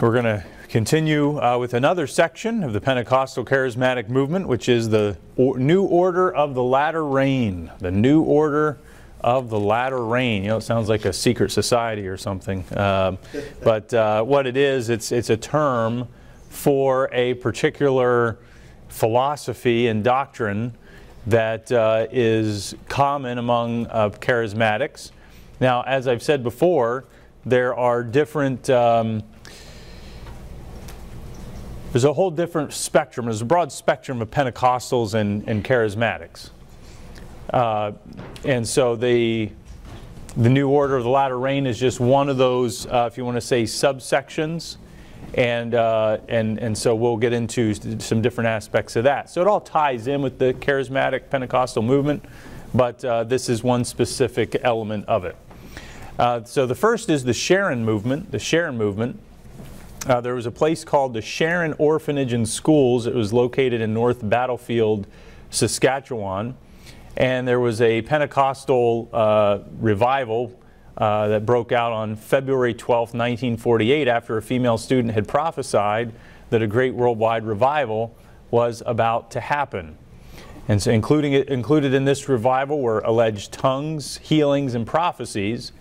We're going to continue with another section of the Pentecostal Charismatic Movement, which is the New Order of the Latter Rain. The New Order of the Latter Rain. You know, it sounds like a secret society or something. But what it is, it's a term for a particular philosophy and doctrine that is common among charismatics. Now, as I've said before, there are different... There's a whole different spectrum. There's a broad spectrum of Pentecostals and charismatics. And so the New Order of the Latter Rain is just one of those, if you want to say, subsections. And so we'll get into some different aspects of that. So it all ties in with the charismatic Pentecostal movement, but this is one specific element of it. So the first is the Sharon movement. The Sharon movement. There was a place called the Sharon Orphanage and Schools. It was located in North Battlefield, Saskatchewan. And there was a Pentecostal revival that broke out on February 12, 1948, after a female student had prophesied that a great worldwide revival was about to happen. And so included in this revival were alleged tongues, healings, and prophecies.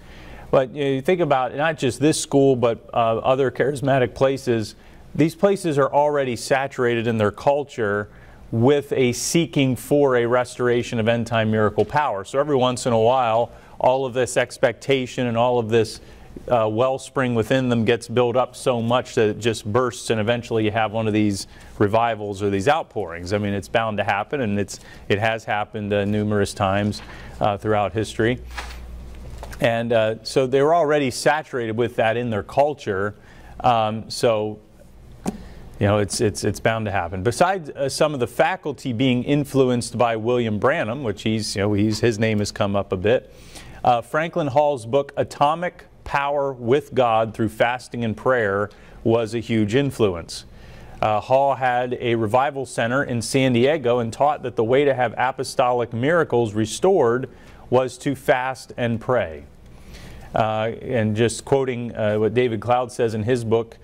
But you know, you think about not just this school, but other charismatic places. These places are already saturated in their culture with a seeking for a restoration of end-time miracle power. So every once in a while, all of this expectation and all of this wellspring within them gets built up so much that it just bursts, and eventually you have one of these revivals or these outpourings. I mean, it's bound to happen, and it has happened numerous times throughout history. And so they were already saturated with that in their culture, so you know it's bound to happen. Besides some of the faculty being influenced by William Branham, which his name has come up a bit. Franklin Hall's book Atomic Power with God Through Fasting and Prayer was a huge influence. Hall had a revival center in San Diego and taught that the way to have apostolic miracles restored was to fast and pray. And just quoting what David Cloud says in his book,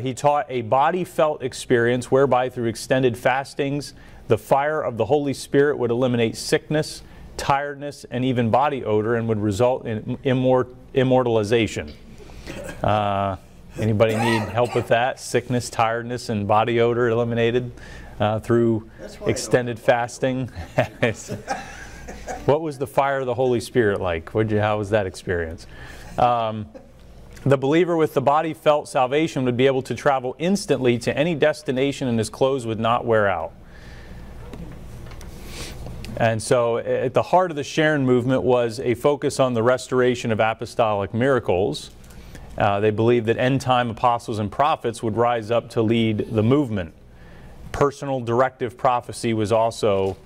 he taught a body-felt experience whereby through extended fastings, the fire of the Holy Spirit would eliminate sickness, tiredness, and even body odor, and would result in immortalization. Anybody need help with that? Sickness, tiredness, and body odor eliminated through extended fasting? What was the fire of the Holy Spirit like? How was that experience? The believer with the body-felt salvation would be able to travel instantly to any destination, and his clothes would not wear out. And so at the heart of the Sharon movement was a focus on the restoration of apostolic miracles. They believed that end-time apostles and prophets would rise up to lead the movement. Personal directive prophecy was also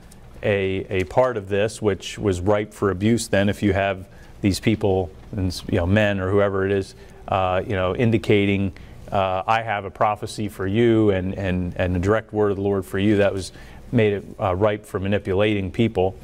a part of this, which was ripe for abuse then, if you have these people, and you know, men or whoever it is, you know, indicating, I have a prophecy for you and a direct word of the Lord for you. That was made it ripe for manipulating people.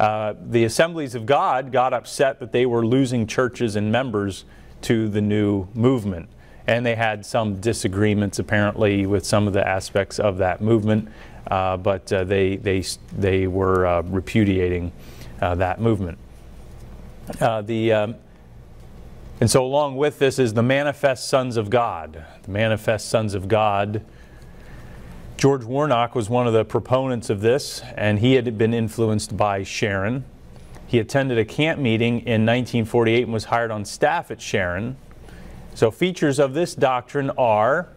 The Assemblies of God got upset that they were losing churches and members to the new movement. And they had some disagreements apparently with some of the aspects of that movement. But they were repudiating that movement. And so along with this is the Manifest Sons of God. The Manifest Sons of God. George Warnock was one of the proponents of this, and he had been influenced by Sharon. He attended a camp meeting in 1948 and was hired on staff at Sharon. So features of this doctrine are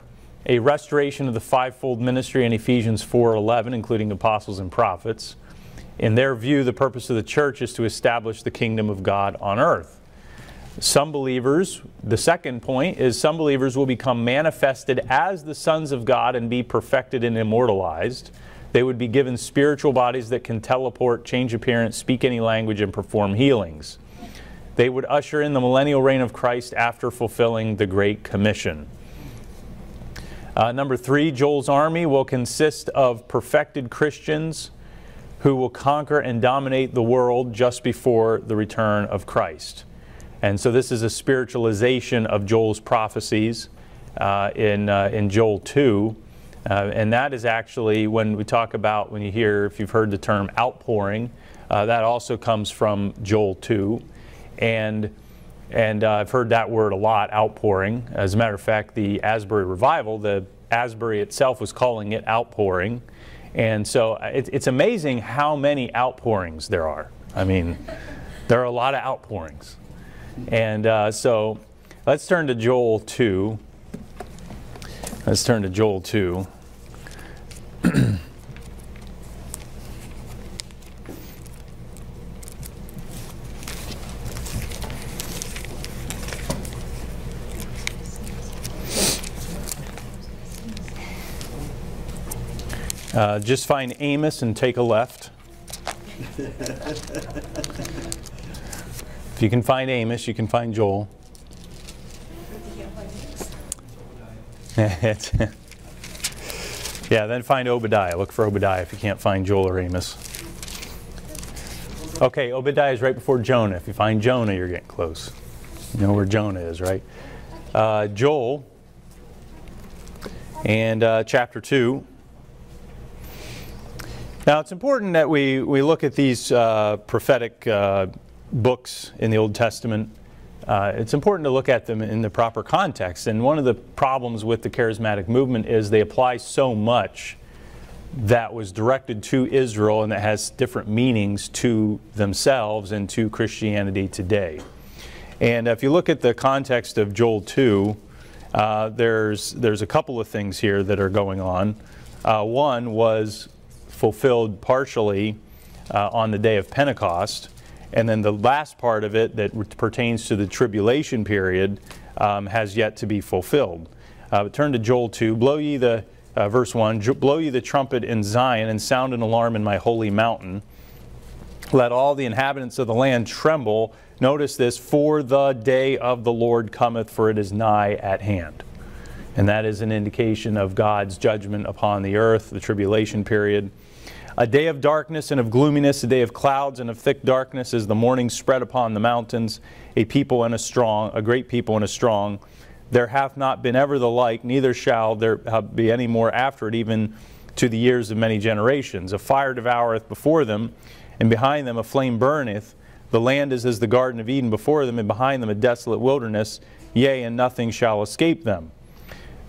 a restoration of the fivefold ministry in Ephesians 4:11, including apostles and prophets. In their view, the purpose of the church is to establish the kingdom of God on earth. Some believers, the second point is, some believers will become manifested as the sons of God and be perfected and immortalized. They would be given spiritual bodies that can teleport, change appearance, speak any language, and perform healings. They would usher in the millennial reign of Christ after fulfilling the Great Commission. Number three, Joel's army will consist of perfected Christians who will conquer and dominate the world just before the return of Christ. And so this is a spiritualization of Joel's prophecies. in Joel 2. And that is actually when we talk about, when you hear, if you've heard the term outpouring, that also comes from Joel 2. And I've heard that word a lot, outpouring. As a matter of fact, the Asbury Revival, the Asbury itself was calling it outpouring. And so it's amazing how many outpourings there are. I mean, there are a lot of outpourings. And so let's turn to Joel 2. Let's turn to Joel 2. Just find Amos and take a left. If you can find Amos, you can find Joel. Yeah, then find Obadiah. Look for Obadiah if you can't find Joel or Amos. Okay, Obadiah is right before Jonah. If you find Jonah, you're getting close. You know where Jonah is, right? Joel and chapter 2. Now, it's important that we look at these prophetic books in the Old Testament. It's important to look at them in the proper context. And one of the problems with the charismatic movement is they apply so much that was directed to Israel and that has different meanings to themselves and to Christianity today. And if you look at the context of Joel 2, there's a couple of things here that are going on. One was fulfilled partially on the day of Pentecost. And then the last part of it that pertains to the tribulation period has yet to be fulfilled. But turn to Joel 2. Blow ye the, verse 1, blow ye the trumpet in Zion and sound an alarm in my holy mountain. Let all the inhabitants of the land tremble. Notice this, for the day of the Lord cometh, for it is nigh at hand. And that is an indication of God's judgment upon the earth, the tribulation period. A day of darkness and of gloominess, a day of clouds and of thick darkness, as the morning spread upon the mountains, a people and a strong, a great people and a strong. There hath not been ever the like, neither shall there be any more after it, even to the years of many generations. A fire devoureth before them, and behind them a flame burneth. The land is as the garden of Eden before them, and behind them a desolate wilderness. Yea, and nothing shall escape them.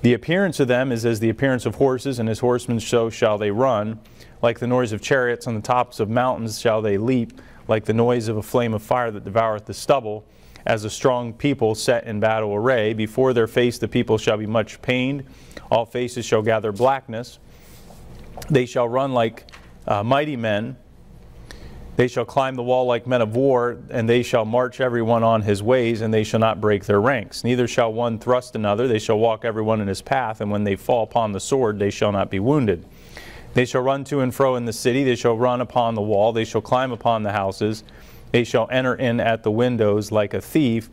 The appearance of them is as the appearance of horses, and as horsemen so shall they run. Like the noise of chariots on the tops of mountains shall they leap, like the noise of a flame of fire that devoureth the stubble, as a strong people set in battle array. Before their face the people shall be much pained, all faces shall gather blackness. They shall run like mighty men, they shall climb the wall like men of war, and they shall march every one on his ways, and they shall not break their ranks. Neither shall one thrust another, they shall walk every one in his path, and when they fall upon the sword, they shall not be wounded. They shall run to and fro in the city, they shall run upon the wall, they shall climb upon the houses, they shall enter in at the windows like a thief.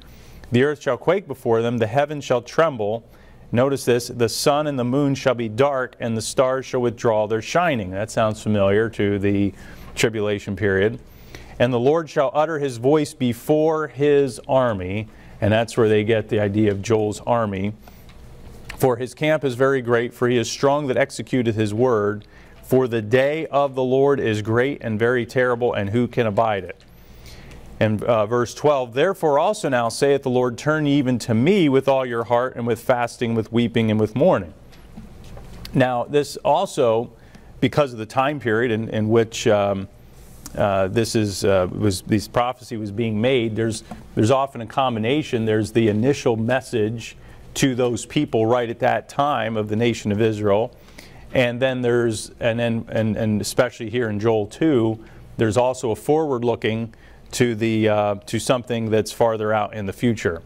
The earth shall quake before them, the heavens shall tremble. Notice this, the sun and the moon shall be dark, and the stars shall withdraw their shining. That sounds familiar to the tribulation period. And the Lord shall utter his voice before his army. And that's where they get the idea of Joel's army. For his camp is very great, for he is strong that executeth his word. For the day of the Lord is great and very terrible, and who can abide it? And verse 12, therefore also now saith the Lord, turn ye even to me with all your heart, and with fasting, with weeping, and with mourning. Now this also, because of the time period in which this prophecy was being made, there's often a combination. There's the initial message to those people right at that time of the nation of Israel, and then especially here in Joel 2, there's also a forward-looking to the to something that's farther out in the future.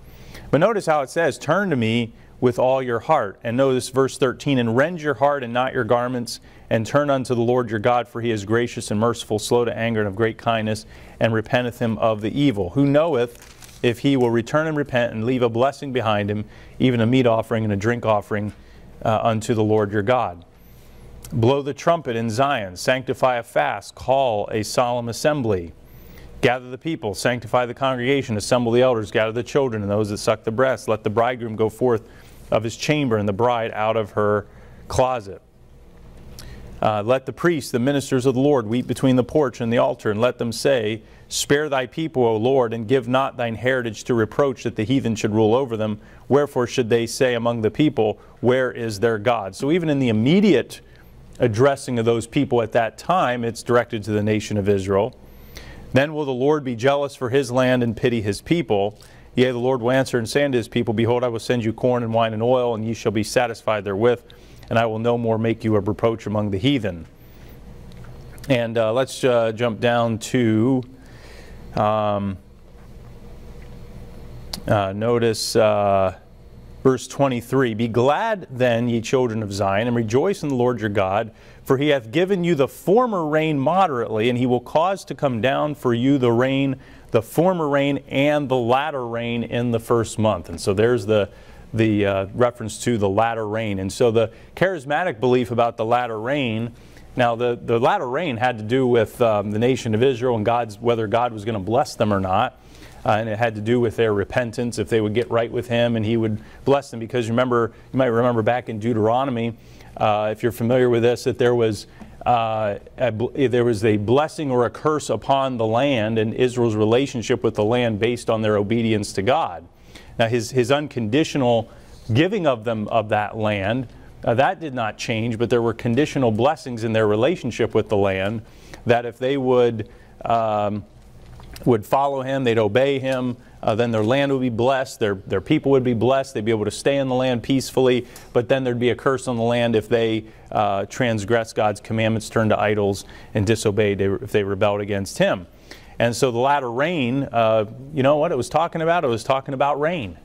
But notice how it says, "Turn to me with all your heart," and notice verse 13, and rend your heart and not your garments. And turn unto the Lord your God, for he is gracious and merciful, slow to anger and of great kindness, and repenteth him of the evil. Who knoweth if he will return and repent and leave a blessing behind him, even a meat offering and a drink offering unto the Lord your God. Blow the trumpet in Zion, sanctify a fast, call a solemn assembly. Gather the people, sanctify the congregation, assemble the elders, gather the children and those that suck the breast. Let the bridegroom go forth of his chamber and the bride out of her closet. Let the priests, the ministers of the Lord, weep between the porch and the altar, and let them say, Spare thy people, O Lord, and give not thine heritage to reproach, that the heathen should rule over them. Wherefore should they say among the people, Where is their God? So even in the immediate addressing of those people at that time, it's directed to the nation of Israel. Then will the Lord be jealous for his land and pity his people. Yea, the Lord will answer and say unto his people, Behold, I will send you corn and wine and oil, and ye shall be satisfied therewith. And I will no more make you a reproach among the heathen. And let's jump down to, notice verse 23. Be glad then, ye children of Zion, and rejoice in the Lord your God, for he hath given you the former rain moderately, and he will cause to come down for you the rain, the former rain and the latter rain in the first month. And so there's the reference to the latter rain. And so the charismatic belief about the latter rain, now the latter rain had to do with the nation of Israel and God's, whether God was going to bless them or not. And it had to do with their repentance, if they would get right with him and he would bless them. Because remember, you might remember back in Deuteronomy, if you're familiar with this, that there was a blessing or a curse upon the land and Israel's relationship with the land based on their obedience to God. Now, his unconditional giving of them of that land, that did not change, but there were conditional blessings in their relationship with the land that if they would follow him, they'd obey him, then their land would be blessed, their people would be blessed, they'd be able to stay in the land peacefully, but then there'd be a curse on the land if they transgressed God's commandments, turned to idols, and disobeyed if they rebelled against him. And so the latter rain, you know what it was talking about? It was talking about rain.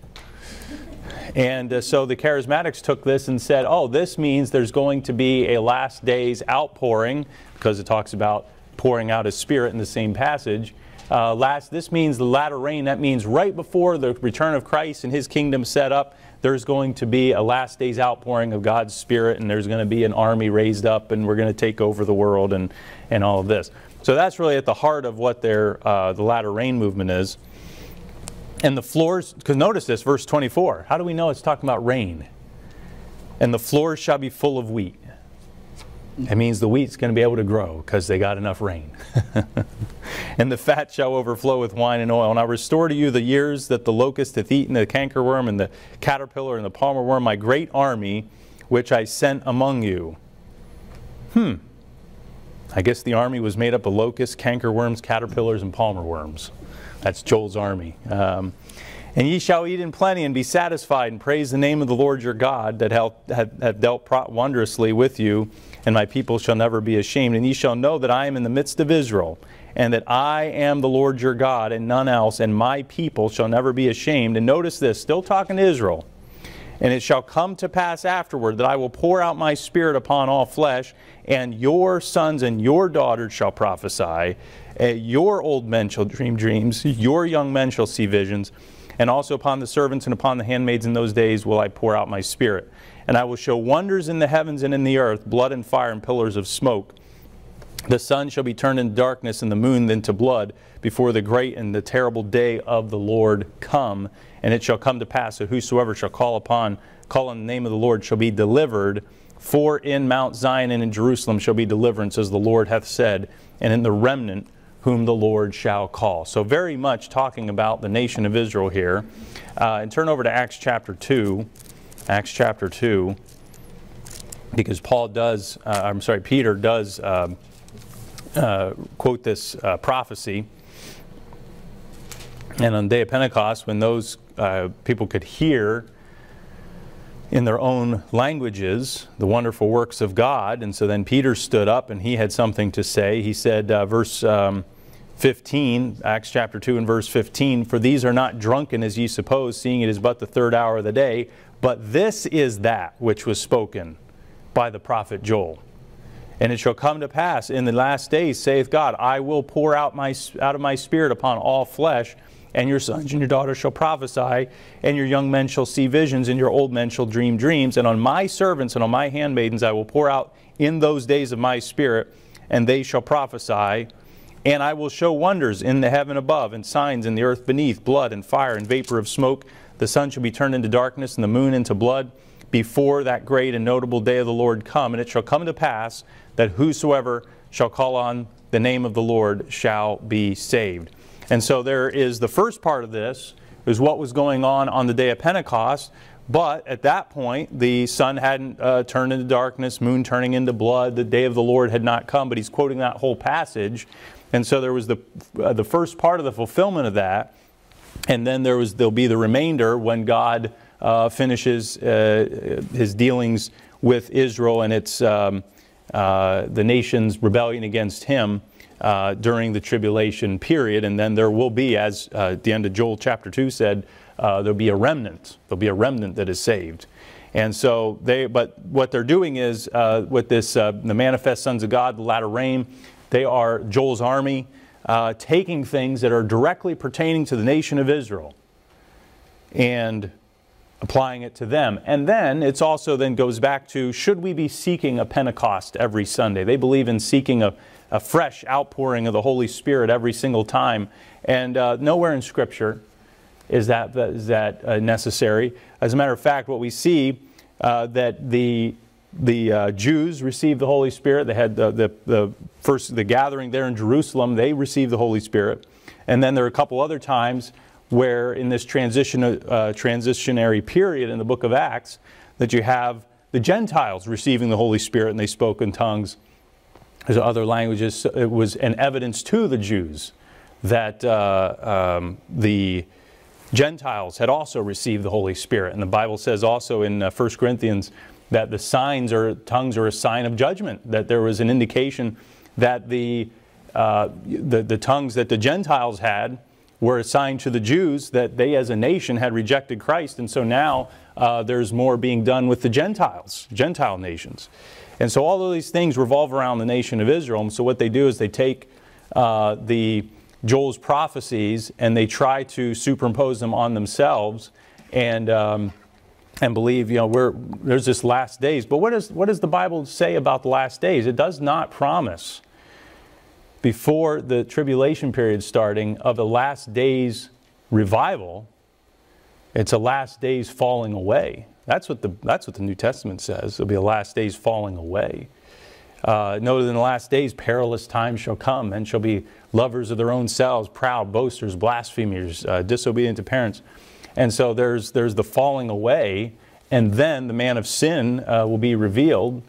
And so the charismatics took this and said, oh, this means there's going to be a last day's outpouring, because it talks about pouring out his spirit in the same passage. This means the latter rain. That means right before the return of Christ and his kingdom set up, there's going to be a last day's outpouring of God's spirit, and there's going to be an army raised up, and we're going to take over the world and all of this. So that's really at the heart of what the Latter Rain movement is. And the floors, because notice this, verse 24. How do we know it's talking about rain? And the floors shall be full of wheat. That means the wheat's going to be able to grow because they got enough rain. And the fat shall overflow with wine and oil. And I'll restore to you the years that the locust hath eaten, the cankerworm and the caterpillar and the palmer worm, my great army, which I sent among you. I guess the army was made up of locusts, cankerworms, caterpillars, and palmer worms. That's Joel's army. And ye shall eat in plenty and be satisfied, and praise the name of the Lord your God that hath dealt wondrously with you, and my people shall never be ashamed. And ye shall know that I am in the midst of Israel, and that I am the Lord your God and none else, and my people shall never be ashamed. And notice this, still talking to Israel. And it shall come to pass afterward that I will pour out my spirit upon all flesh, and your sons and your daughters shall prophesy, your old men shall dream dreams, your young men shall see visions, and also upon the servants and upon the handmaids in those days will I pour out my spirit. And I will show wonders in the heavens and in the earth, blood and fire and pillars of smoke. The sun shall be turned into darkness and the moon into blood before the great and the terrible day of the Lord come. And it shall come to pass that whosoever shall call on the name of the Lord shall be delivered. For in Mount Zion and in Jerusalem shall be deliverance, as the Lord hath said, and in the remnant whom the Lord shall call. So very much talking about the nation of Israel here. And turn over to Acts chapter 2. Acts chapter 2. Because Peter does... quote this prophecy. And on the day of Pentecost, when those people could hear in their own languages the wonderful works of God, and so then Peter stood up and he had something to say. He said, verse 15, Acts chapter 2 and verse 15, For these are not drunken as ye suppose, seeing it is but the third hour of the day, but this is that which was spoken by the prophet Joel. And it shall come to pass in the last days, saith God, I will pour out of my spirit upon all flesh, and your sons and your daughters shall prophesy, and your young men shall see visions, and your old men shall dream dreams. And on my servants and on my handmaidens I will pour out in those days of my spirit, and they shall prophesy. And I will show wonders in the heaven above, and signs in the earth beneath, blood and fire and vapor of smoke. The sun shall be turned into darkness, and the moon into blood, before that great and notable day of the Lord come. And it shall come to pass that whosoever shall call on the name of the Lord shall be saved. And so there is the first part of this, is what was going on the day of Pentecost. But at that point, the sun hadn't turned into darkness, moon turning into blood, the day of the Lord had not come. But he's quoting that whole passage. And so there was the first part of the fulfillment of that. And then there'll be the remainder when God finishes his dealings with Israel and its the nation's rebellion against him during the tribulation period. And then there will be, as at the end of Joel chapter 2 said, there'll be a remnant. There'll be a remnant that is saved. And so but what they're doing is with this, the manifest sons of God, the latter rain, they are Joel's army, taking things that are directly pertaining to the nation of Israel and applying it to them. And then it's also then goes back to, should we be seeking a Pentecost every Sunday? They believe in seeking a fresh outpouring of the Holy Spirit every single time. And nowhere in Scripture is that necessary. As a matter of fact, what we see that the Jews received the Holy Spirit. They had the gathering there in Jerusalem. They received the Holy Spirit. And then there are a couple other times where in this transitionary period in the book of Acts that you have the Gentiles receiving the Holy Spirit, and they spoke in tongues. There's other languages. So it was an evidence to the Jews that the Gentiles had also received the Holy Spirit. And the Bible says also in 1 Corinthians that the signs or tongues are a sign of judgment, that there was an indication that the tongues that the Gentiles had were a sign to the Jews that they as a nation had rejected Christ. And so now there's more being done with the Gentiles, Gentile nations. And so all of these things revolve around the nation of Israel. And so what they do is they take Joel's prophecies and they try to superimpose them on themselves and believe, you know, there's this last days. But what does the Bible say about the last days? It does not promise, before the tribulation period starting, of a last days revival. It's a last days falling away. That's what the New Testament says. It'll be a last days falling away. Noted in the last days, perilous times shall come. Men shall be lovers of their own selves, proud, boasters, blasphemers, disobedient to parents. And so there's the falling away, and then the man of sin will be revealed.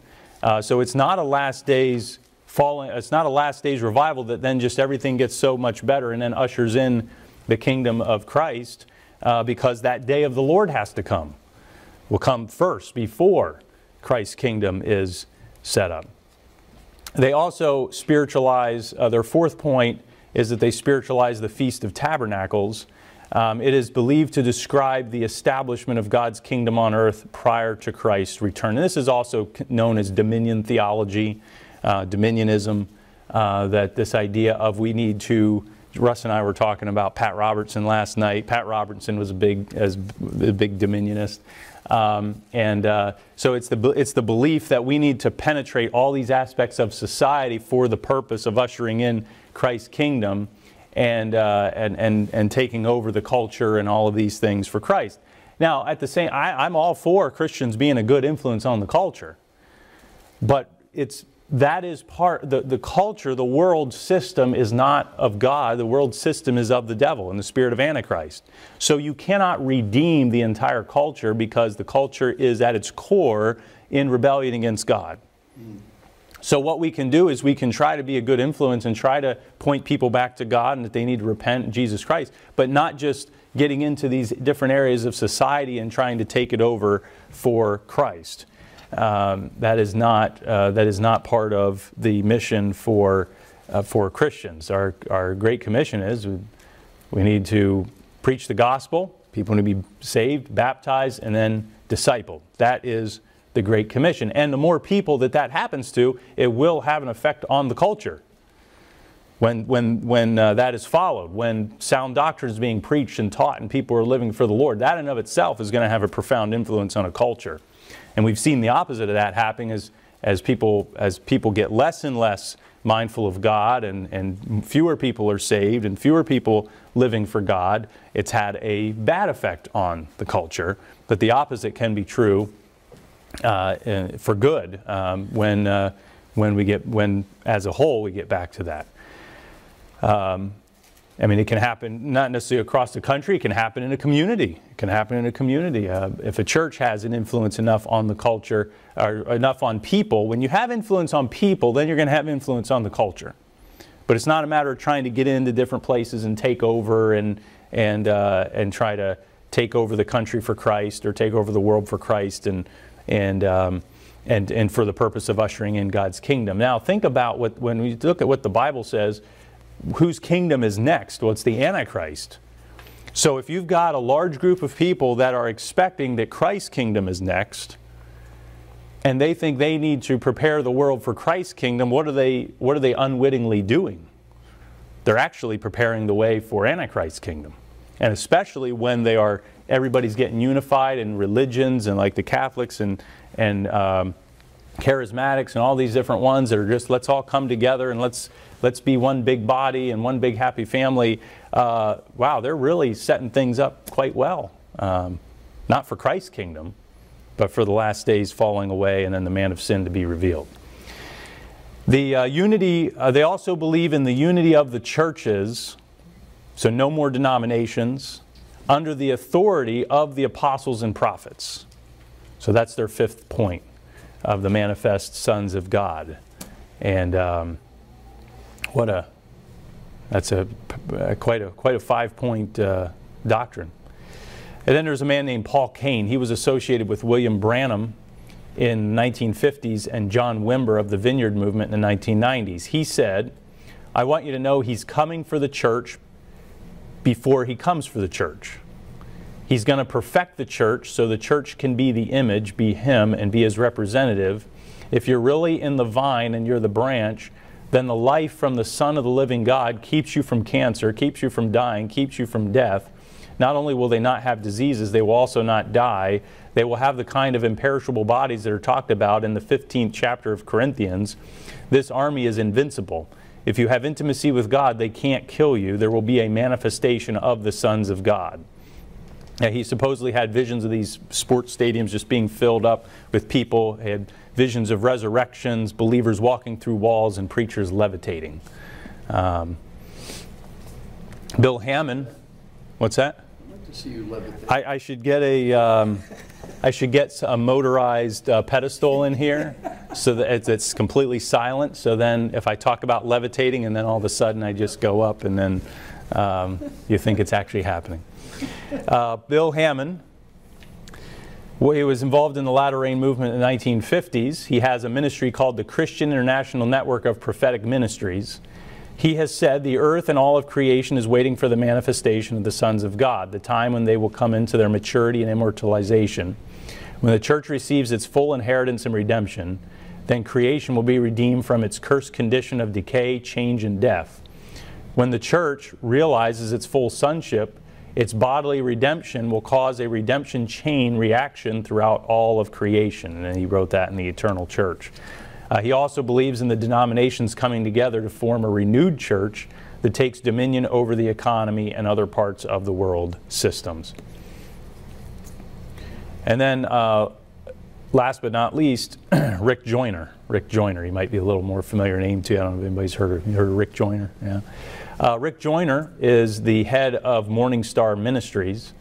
So it's not a last days falling. It's not a last days revival that then just everything gets so much better and then ushers in the kingdom of Christ, because that day of the Lord has to come. Will come first before Christ's kingdom is set up. They also spiritualize, their fourth point is that they spiritualize the Feast of Tabernacles. It is believed to describe the establishment of God's kingdom on earth prior to Christ's return. And this is also known as dominion theology, dominionism, that this idea of we need to, Russ and I were talking about Pat Robertson last night. Pat Robertson was a big dominionist. So it's the belief that we need to penetrate all these aspects of society for the purpose of ushering in Christ's kingdom and taking over the culture and all of these things for Christ. Now, at the same, I'm all for Christians being a good influence on the culture, but the culture, the world system is not of God. The world system is of the devil and the spirit of Antichrist. So you cannot redeem the entire culture, because the culture is at its core in rebellion against God. So what we can do is we can try to be a good influence and try to point people back to God and that they need to repent in Jesus Christ, but not just getting into these different areas of society and trying to take it over for Christ. That is not part of the mission for Christians. Our Great Commission is we need to preach the gospel. People need to be saved, baptized, and then discipled. That is the Great Commission. And the more people that happens to, it will have an effect on the culture. When that is followed, when sound doctrine is being preached and taught, and people are living for the Lord, that in of itself is going to have a profound influence on a culture. And we've seen the opposite of that happening as as people get less and less mindful of God, and fewer people are saved and fewer people living for God, it's had a bad effect on the culture. But the opposite can be true for good when as a whole we get back to that. I mean, it can happen not necessarily across the country. It can happen in a community. It can happen in a community. If a church has an influence enough on the culture, or enough on people, when you have influence on people, then you're going to have influence on the culture. But it's not a matter of trying to get into different places and take over and try to take over the country for Christ or take over the world for Christ and for the purpose of ushering in God's kingdom. Now, think about when we look at what the Bible says. Whose kingdom is next? Well, it's the Antichrist. So if you've got a large group of people that are expecting that Christ's kingdom is next, and they think they need to prepare the world for Christ's kingdom, what are they unwittingly doing? They're actually preparing the way for Antichrist's kingdom. And especially when they are, everybody's getting unified in religions, and like the Catholics and Charismatics and all these different ones that are just, let's all come together and let's be one big body and one big happy family. Wow, they're really setting things up quite well. Not for Christ's kingdom, but for the last days falling away and then the man of sin to be revealed. The unity, they also believe in the unity of the churches, so no more denominations, under the authority of the apostles and prophets. So that's their fifth point of the manifest sons of God. And that's quite a five-point doctrine. And then there's a man named Paul Cain. He was associated with William Branham in the 1950s and John Wimber of the Vineyard Movement in the 1990s. He said, I want you to know he's coming for the church before he comes for the church. He's going to perfect the church so the church can be the image, be him, and be his representative. If you're really in the vine and you're the branch, then the life from the Son of the living God keeps you from cancer, keeps you from dying, keeps you from death. Not only will they not have diseases, they will also not die. They will have the kind of imperishable bodies that are talked about in the 15th chapter of Corinthians. This army is invincible. If you have intimacy with God, they can't kill you. There will be a manifestation of the sons of God. Now, he supposedly had visions of these sports stadiums just being filled up with people. He had visions of resurrections, believers walking through walls, and preachers levitating. Bill Hammond, what's that? I'd like to see you levitate. I should get a motorized pedestal in here, so that it's completely silent. So then, if I talk about levitating, and then all of a sudden I just go up, and then you think it's actually happening. Bill Hammond, well, he was involved in the Latter Rain movement in the 1950s. He has a ministry called the Christian International Network of Prophetic Ministries. He has said the earth and all of creation is waiting for the manifestation of the sons of God, the time when they will come into their maturity and immortalization. When the church receives its full inheritance and redemption, then creation will be redeemed from its cursed condition of decay, change, and death. When the church realizes its full sonship, its bodily redemption will cause a redemption chain reaction throughout all of creation. And he wrote that in The Eternal Church. He also believes in the denominations coming together to form a renewed church that takes dominion over the economy and other parts of the world systems. And then, last but not least, Rick Joyner. Rick Joyner, he might be a little more familiar name to you. I don't know if anybody's heard of Rick Joyner. Yeah. Rick Joyner is the head of Morning Star Ministries.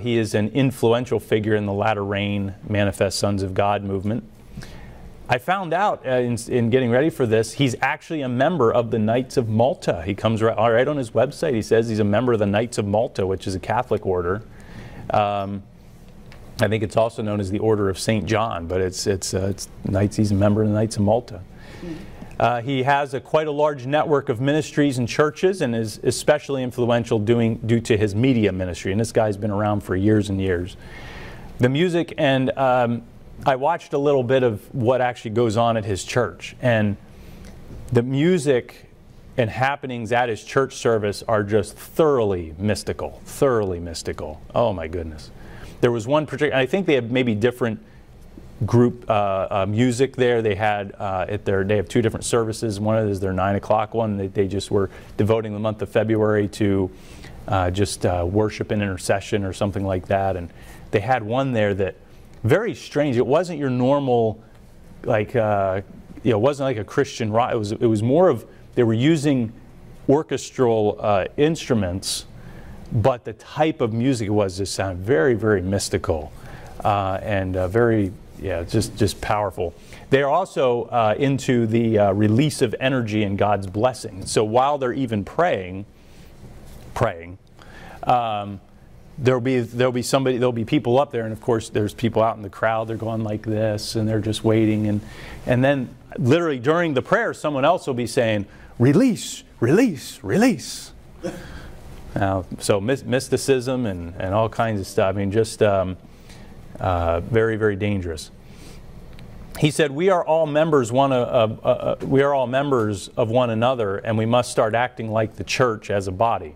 He is an influential figure in the Latter Rain Manifest Sons of God movement. I found out in getting ready for this, he's actually a member of the Knights of Malta. He comes right on his website. He says he's a member of the Knights of Malta, which is a Catholic order. I think it's also known as the Order of Saint John, but it's Knights. He's a member of the Knights of Malta. He has quite a large network of ministries and churches, and is especially influential due to his media ministry. And this guy's been around for years and years. The music, and I watched a little bit of what actually goes on at his church. And the music and happenings at his church service are just thoroughly mystical, thoroughly mystical. Oh my goodness. There was one particular, I think they have maybe different group music there. They had they have two different services. One is their 9 o'clock one. They just were devoting the month of February to just worship and intercession or something like that. And they had one there that very strange. It wasn't your normal, like you know, it wasn't like a Christian rock. It was more of, they were using orchestral instruments, but the type of music it was just sounded very, very mystical and very, yeah, just powerful. They're also into the release of energy and God's blessing. So while they're even praying, there'll be somebody, there'll be people up there, and of course there's people out in the crowd. They're going like this, and they're just waiting, and then literally during the prayer, someone else will be saying, "Release, release, release." So mysticism and all kinds of stuff. I mean, just very, very dangerous. He said, "We are all members of one another, and we must start acting like the church as a body."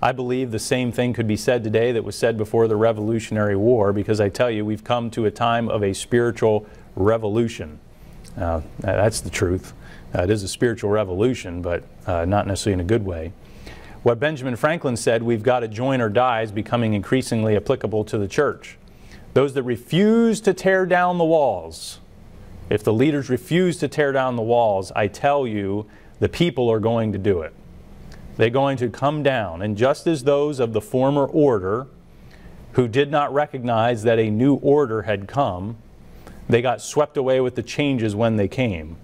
I believe the same thing could be said today that was said before the Revolutionary War, because I tell you, we've come to a time of a spiritual revolution. That's the truth. It is a spiritual revolution, but not necessarily in a good way. What Benjamin Franklin said, "We've got to join or die," is becoming increasingly applicable to the church. Those that refuse to tear down the walls, if the leaders refuse to tear down the walls, I tell you, the people are going to do it. They're going to come down, and just as those of the former order who did not recognize that a new order had come, they got swept away with the changes when they came.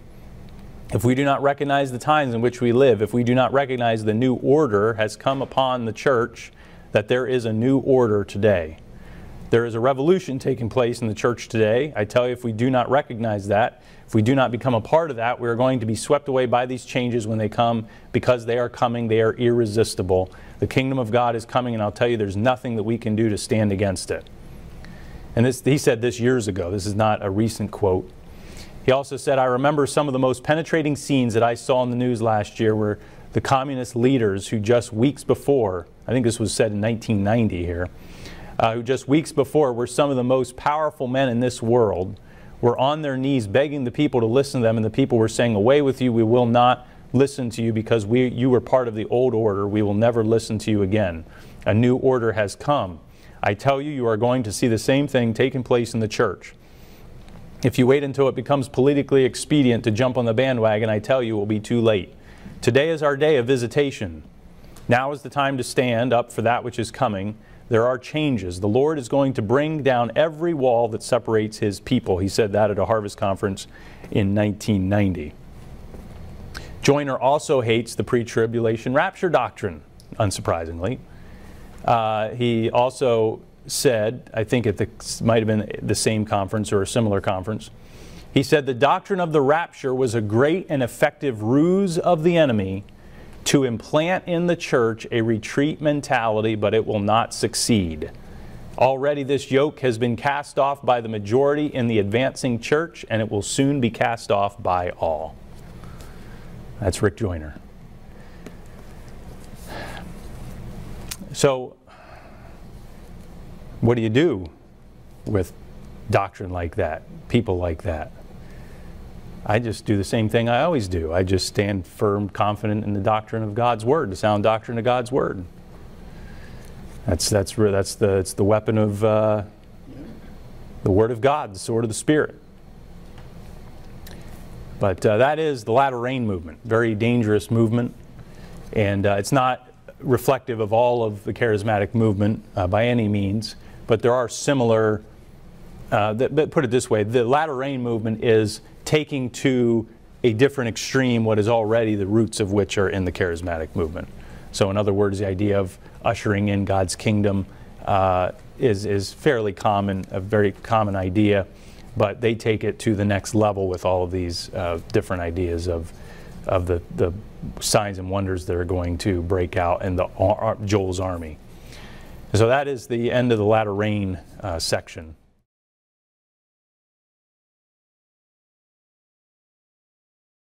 If we do not recognize the times in which we live, if we do not recognize the new order has come upon the church, that there is a new order today. There is a revolution taking place in the church today. I tell you, if we do not recognize that, if we do not become a part of that, we are going to be swept away by these changes when they come, because they are coming. They are irresistible. The kingdom of God is coming, and I'll tell you, there's nothing that we can do to stand against it. And this, he said this years ago. This is not a recent quote. He also said, "I remember some of the most penetrating scenes that I saw in the news last year were the communist leaders who just weeks before," I think this was said in 1990 here, "who just weeks before were some of the most powerful men in this world, were on their knees begging the people to listen to them, and the people were saying, 'Away with you, we will not listen to you, because you were part of the old order. We will never listen to you again. A new order has come.' I tell you, you are going to see the same thing taking place in the church. If you wait until it becomes politically expedient to jump on the bandwagon, I tell you, it will be too late. Today is our day of visitation. Now is the time to stand up for that which is coming. There are changes. The Lord is going to bring down every wall that separates His people." He said that at a harvest conference in 1990. Joyner also hates the pre-tribulation rapture doctrine, unsurprisingly. He also said, I think it might have been the same conference or a similar conference, he said, "The doctrine of the rapture was a great and effective ruse of the enemy to implant in the church a retreat mentality, but it will not succeed. Already this yoke has been cast off by the majority in the advancing church, and it will soon be cast off by all." That's Rick Joyner. So, what do you do with doctrine like that, people like that? I just do the same thing I always do. I just stand firm, confident in the doctrine of God's Word, the sound doctrine of God's Word. It's the weapon of the Word of God, the sword of the Spirit. But that is the Latter Rain movement, very dangerous movement, and it's not reflective of all of the charismatic movement by any means. But there are similar, put it this way, the Latter Rain movement is taking to a different extreme what is already the roots of which are in the charismatic movement. So in other words, the idea of ushering in God's kingdom is fairly common, a very common idea, but they take it to the next level with all of these different ideas of the signs and wonders that are going to break out in the Joel's army. So that is the end of the Latter Rain section.